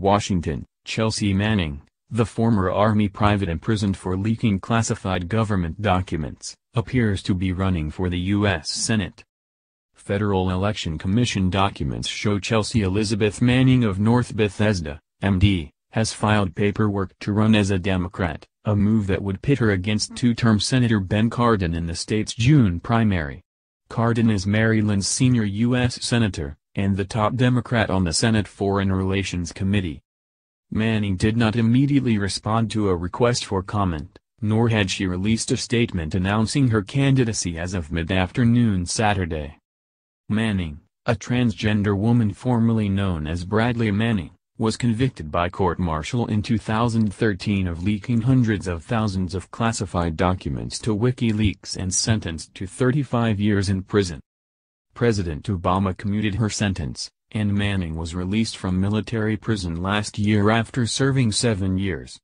Washington, Chelsea Manning, the former Army private imprisoned for leaking classified government documents, appears to be running for the U.S. Senate. Federal Election Commission documents show Chelsea Elizabeth Manning of North Bethesda, MD, has filed paperwork to run as a Democrat, a move that would pit her against two-term Senator Ben Cardin in the state's June primary. Cardin is Maryland's senior U.S. Senator, and the top Democrat on the Senate Foreign Relations Committee. Manning did not immediately respond to a request for comment, nor had she released a statement announcing her candidacy as of mid-afternoon Saturday. Manning, a transgender woman formerly known as Bradley Manning, was convicted by court-martial in 2013 of leaking hundreds of thousands of classified documents to WikiLeaks and sentenced to 35 years in prison. President Obama commuted her sentence, and Manning was released from military prison last year after serving 7 years.